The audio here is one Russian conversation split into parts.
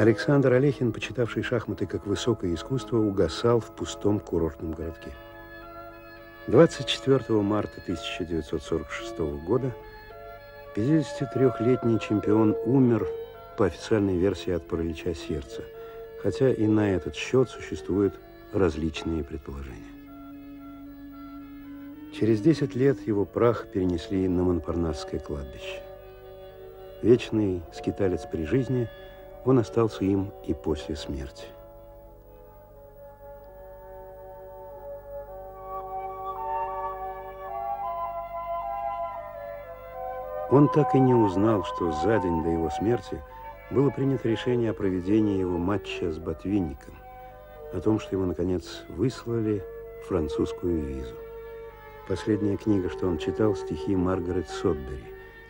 Александр Алехин, почитавший шахматы как высокое искусство, угасал в пустом курортном городке. 24 марта 1946 года 53-летний чемпион умер, по официальной версии, от паралича сердца, хотя и на этот счет существуют различные предположения. Через 10 лет его прах перенесли на Монпарнасское кладбище. Вечный скиталец при жизни, он остался им и после смерти. Он так и не узнал, что за день до его смерти было принято решение о проведении его матча с Ботвинником, о том, что его, наконец, выслали французскую визу. Последняя книга, что он читал, — стихи Маргарет Сотбери.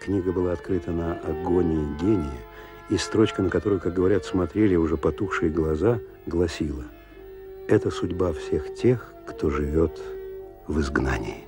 Книга была открыта на «Агонии гения», и строчка, на которую, как говорят, смотрели уже потухшие глаза, гласила: «Это судьба всех тех, кто живет в изгнании».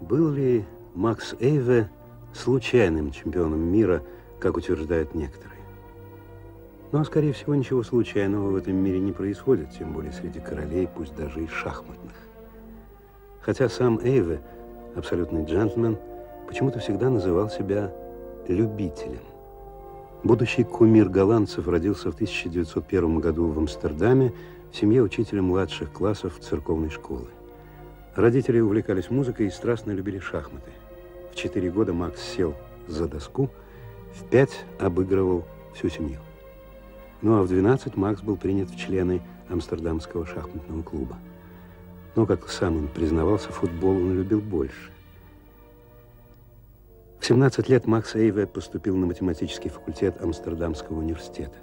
Был ли Макс Эйве случайным чемпионом мира, как утверждают некоторые? Но, скорее всего, ничего случайного в этом мире не происходит, тем более среди королей, пусть даже и шахматных. Хотя сам Эйве, абсолютный джентльмен, почему-то всегда называл себя любителем. Будущий кумир голландцев родился в 1901 году в Амстердаме в семье учителя младших классов церковной школы. Родители увлекались музыкой и страстно любили шахматы. В 4 года Макс сел за доску, в 5 обыгрывал всю семью. Ну а в 12 Макс был принят в члены Амстердамского шахматного клуба. Но, как сам он признавался, футбол он любил больше. В 17 лет Макс Эйве поступил на математический факультет Амстердамского университета.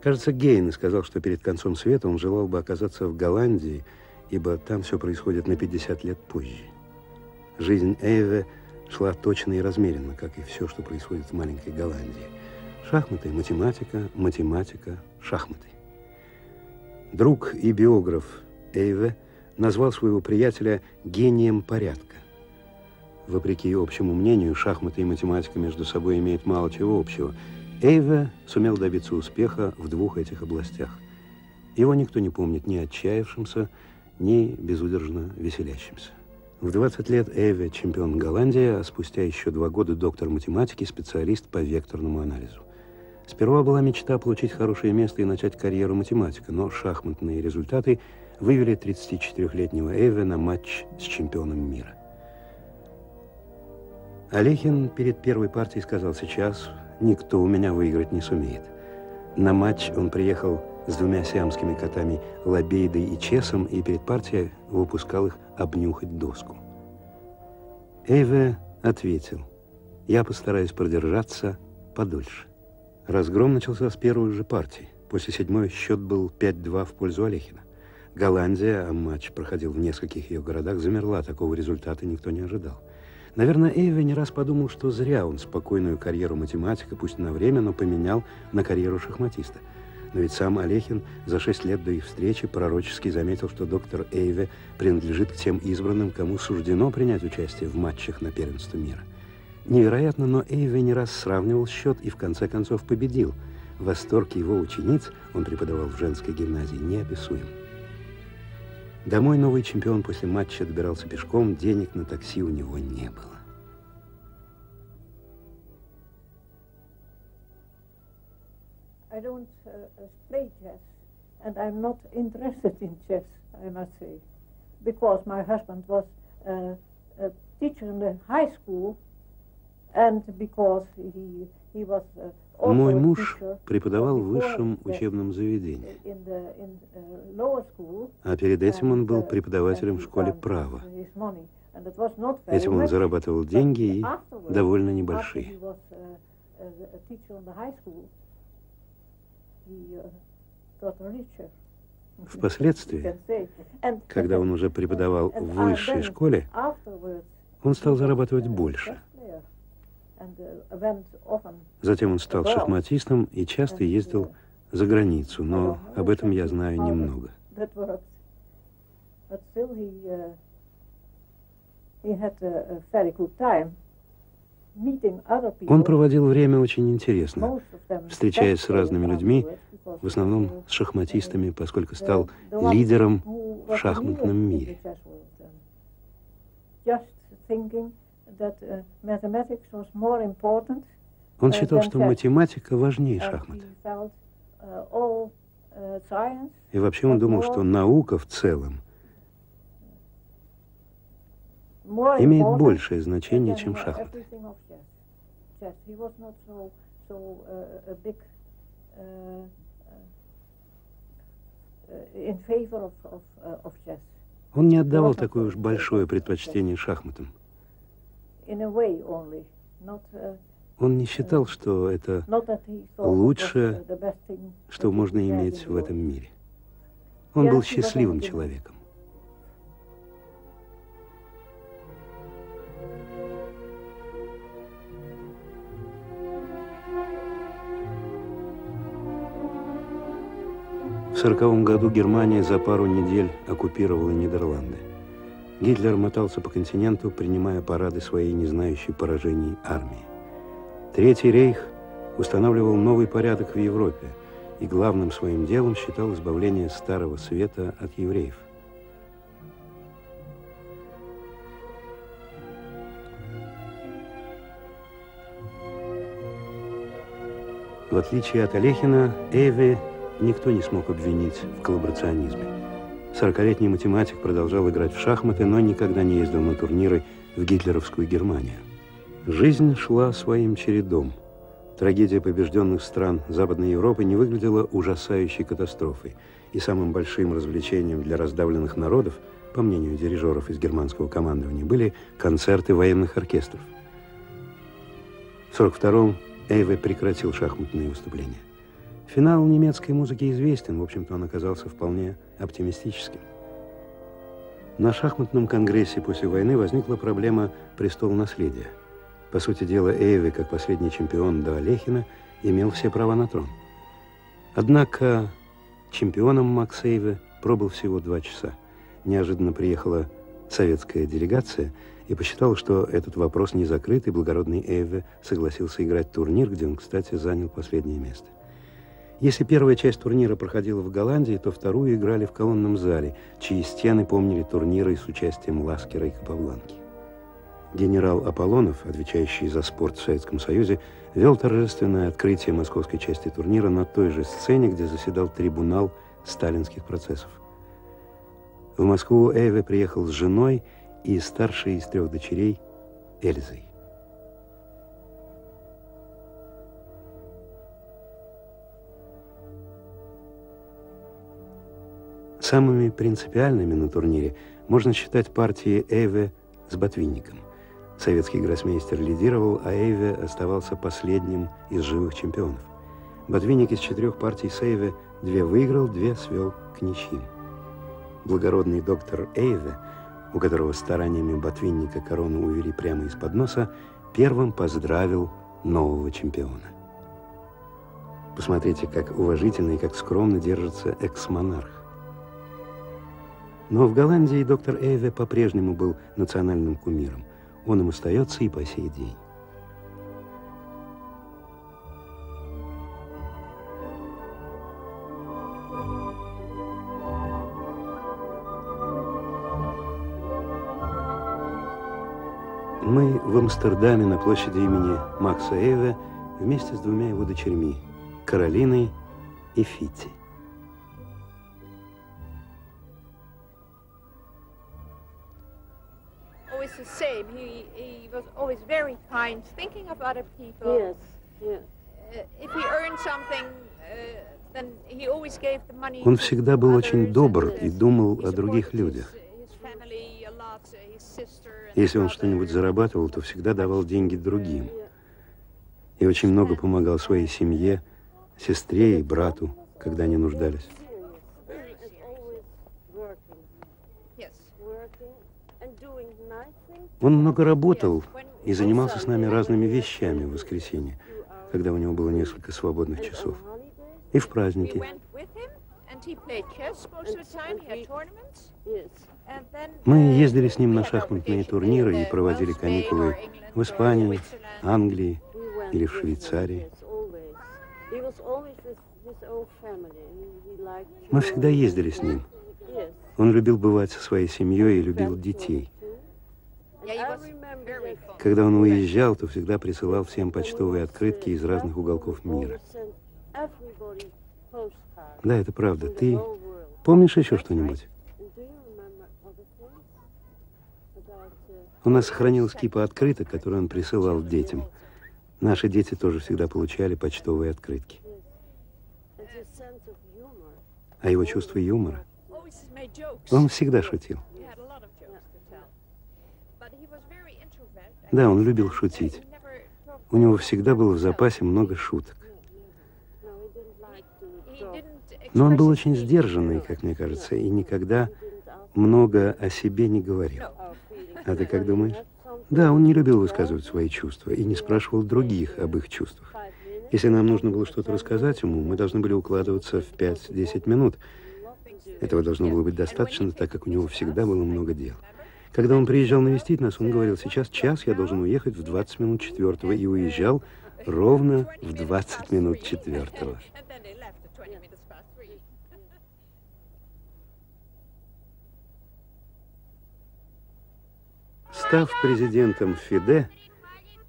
Кажется, Гейн сказал, что перед концом света он желал бы оказаться в Голландии, ибо там все происходит на 50 лет позже. Жизнь Эйве шла точно и размеренно, как и все, что происходит в маленькой Голландии. Шахматы, математика, математика, шахматы. Друг и биограф Эйве назвал своего приятеля гением порядка. Вопреки общему мнению, шахматы и математика между собой имеют мало чего общего. Эйве сумел добиться успеха в двух этих областях. Его никто не помнит ни отчаявшимся, не безудержно веселящимся. В 20 лет Эйве чемпион Голландии, а спустя еще 2 года доктор математики, специалист по векторному анализу. Сперва была мечта получить хорошее место и начать карьеру математика, но шахматные результаты вывели 34-летнего Эйве на матч с чемпионом мира. Алехин перед первой партией сказал: «Сейчас никто у меня выиграть не сумеет». На матч он приехал с 2 сиамскими котами Лабейдой и Чесом, и перед партией выпускал их обнюхать доску. Эйве ответил: «Я постараюсь продержаться подольше». Разгром начался с первой же партии. После 7-й счет был 5-2 в пользу Алехина. Голландия, а матч проходил в нескольких ее городах, замерла. Такого результата никто не ожидал. Наверное, Эйве не раз подумал, что зря он спокойную карьеру математика, пусть на время, но поменял на карьеру шахматиста. Но ведь сам Алехин за 6 лет до их встречи пророчески заметил, что доктор Эйве принадлежит к тем избранным, кому суждено принять участие в матчах на первенство мира. Невероятно, но Эйве не раз сравнивал счет и в конце концов победил. Восторг его учениц, он преподавал в женской гимназии, неописуем. Домой новый чемпион после матча добирался пешком, денег на такси у него не было. I don't play chess, and I'm not interested in chess, I must say, because my husband was a teacher in the high school, and because he was also Мой муж преподавал в высшем учебном заведении, а перед этим он был преподавателем в школе права. Этим он зарабатывал деньги, и довольно небольшие. Впоследствии, когда он уже преподавал в высшей школе, он стал зарабатывать больше. Затем он стал шахматистом и часто ездил за границу, но об этом я знаю немного. Он проводил время очень интересно, встречаясь с разными людьми, в основном с шахматистами, поскольку стал лидером в шахматном мире. Он считал, что математика важнее шахмат. И вообще он думал, что наука в целом имеет большее значение, чем шахматы. Он не отдавал такое уж большое предпочтение шахматам. Он не считал, что это лучшее, что можно иметь в этом мире. Он был счастливым человеком. В 1940 году Германия за пару недель оккупировала Нидерланды. Гитлер мотался по континенту, принимая парады своей незнающей поражений армии. Третий рейх устанавливал новый порядок в Европе и главным своим делом считал избавление Старого Света от евреев. В отличие от Алехина, Эйве никто не смог обвинить в коллаборационизме. 40-летний математик продолжал играть в шахматы, но никогда не ездил на турниры в гитлеровскую Германию. Жизнь шла своим чередом. Трагедия побежденных стран Западной Европы не выглядела ужасающей катастрофой. И самым большим развлечением для раздавленных народов, по мнению дирижеров из германского командования, были концерты военных оркестров. В 1942-м Эйве прекратил шахматные выступления. Финал немецкой музыки известен, в общем-то, он оказался вполне оптимистическим. На шахматном конгрессе после войны возникла проблема престолонаследия. По сути дела, Эйве, как последний чемпион до Алехина, имел все права на трон. Однако чемпионом Макс Эйве пробыл всего 2 часа. Неожиданно приехала советская делегация и посчитала, что этот вопрос не закрыт, и благородный Эйве согласился играть турнир, где он, кстати, занял последнее место. Если первая часть турнира проходила в Голландии, то вторую играли в колонном зале, чьи стены помнили турниры с участием Ласкера и Капабланки. Генерал Аполлонов, отвечающий за спорт в Советском Союзе, вел торжественное открытие московской части турнира на той же сцене, где заседал трибунал сталинских процессов. В Москву Эйве приехал с женой и старшей из 3 дочерей Эльзой. Самыми принципиальными на турнире можно считать партии Эйве с Ботвинником. Советский гроссмейстер лидировал, а Эйве оставался последним из живых чемпионов. Ботвинник из 4 партий с Эйве 2 выиграл, 2 свел к ничьим. Благородный доктор Эйве, у которого стараниями Ботвинника корону увели прямо из-под носа, первым поздравил нового чемпиона. Посмотрите, как уважительно и как скромно держится экс-монарх. Но в Голландии доктор Эйве по-прежнему был национальным кумиром. Он им остается и по сей день. Мы в Амстердаме на площади имени Макса Эйве вместе с 2 его дочерьми, Каролиной и Фитти. Он всегда был очень добр и думал о других людях. Если он что-нибудь зарабатывал, то всегда давал деньги другим. И очень много помогал своей семье, сестре и брату, когда они нуждались. Он много работал и занимался с нами разными вещами в воскресенье, когда у него было несколько свободных часов, и в праздники. Мы ездили с ним на шахматные турниры и проводили каникулы в Испании, Англии или в Швейцарии. Мы всегда ездили с ним. Он любил бывать со своей семьей и любил детей. Когда он уезжал, то всегда присылал всем почтовые открытки из разных уголков мира. Да, это правда. Ты помнишь еще что-нибудь? У нас сохранилась кипа открыток, которые он присылал детям. Наши дети тоже всегда получали почтовые открытки. А его чувство юмора? Он всегда шутил. Да, он любил шутить. У него всегда было в запасе много шуток. Но он был очень сдержанный, как мне кажется, и никогда много о себе не говорил. А ты как думаешь? Да, он не любил высказывать свои чувства и не спрашивал других об их чувствах. Если нам нужно было что-то рассказать ему, мы должны были укладываться в 5-10 минут. Этого должно было быть достаточно, так как у него всегда было много дел. Когда он приезжал навестить нас, он говорил: сейчас час, я должен уехать в 20 минут четвертого, и уезжал ровно в 20 минут четвертого. Став президентом Фиде,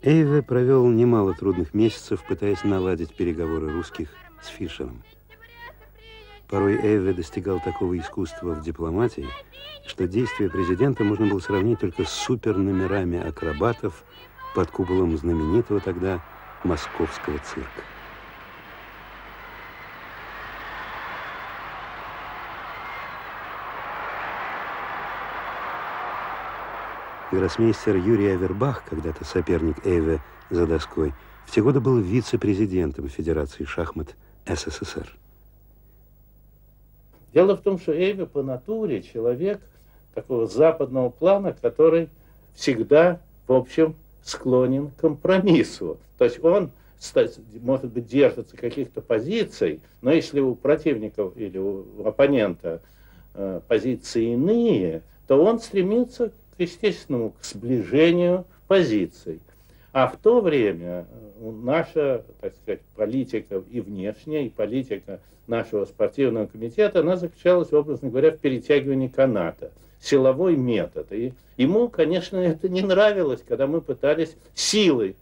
Эйве провел немало трудных месяцев, пытаясь наладить переговоры русских с Фишером. Порой Эйве достигал такого искусства в дипломатии, что действия президента можно было сравнить только с суперномерами акробатов под куполом знаменитого тогда московского цирка. Гроссмейстер Юрий Авербах, когда-то соперник Эйве за доской, в те годы был вице-президентом Федерации шахмат СССР. Дело в том, что Эйве по натуре человек такого западного плана, который всегда, в общем, склонен к компромиссу. То есть он, может быть, держится каких-то позиций, но если у противников или у оппонента позиции иные, то он стремится к естественному к сближению позиций. А в то время наша, так сказать, политика и внешняя, и политика нашего спортивного комитета, она заключалась, образно говоря, в перетягивании каната, силовой метод. И ему, конечно, это не нравилось, когда мы пытались силой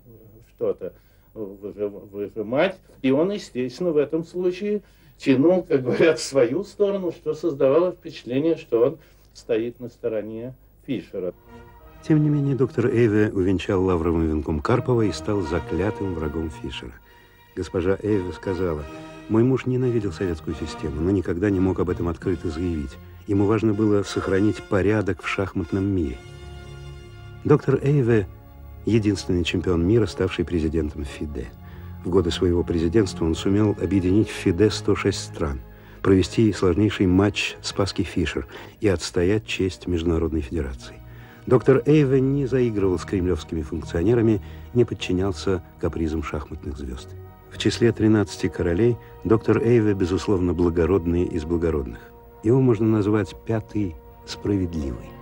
что-то выжимать, и он, естественно, в этом случае тянул, как говорят, в свою сторону, что создавало впечатление, что он стоит на стороне Фишера. Тем не менее, доктор Эйве увенчал лавровым венком Карпова и стал заклятым врагом Фишера. Госпожа Эйве сказала: «Мой муж ненавидел советскую систему, но никогда не мог об этом открыто заявить. Ему важно было сохранить порядок в шахматном мире». Доктор Эйве – единственный чемпион мира, ставший президентом ФИДЕ. В годы своего президентства он сумел объединить в ФИДЕ 106 стран, провести сложнейший матч Спасский-Фишер и отстоять честь Международной Федерации. Доктор Эйве не заигрывал с кремлевскими функционерами, не подчинялся капризам шахматных звезд. В числе 13 королей доктор Эйве, безусловно, благородный из благородных. Его можно назвать пятый справедливый.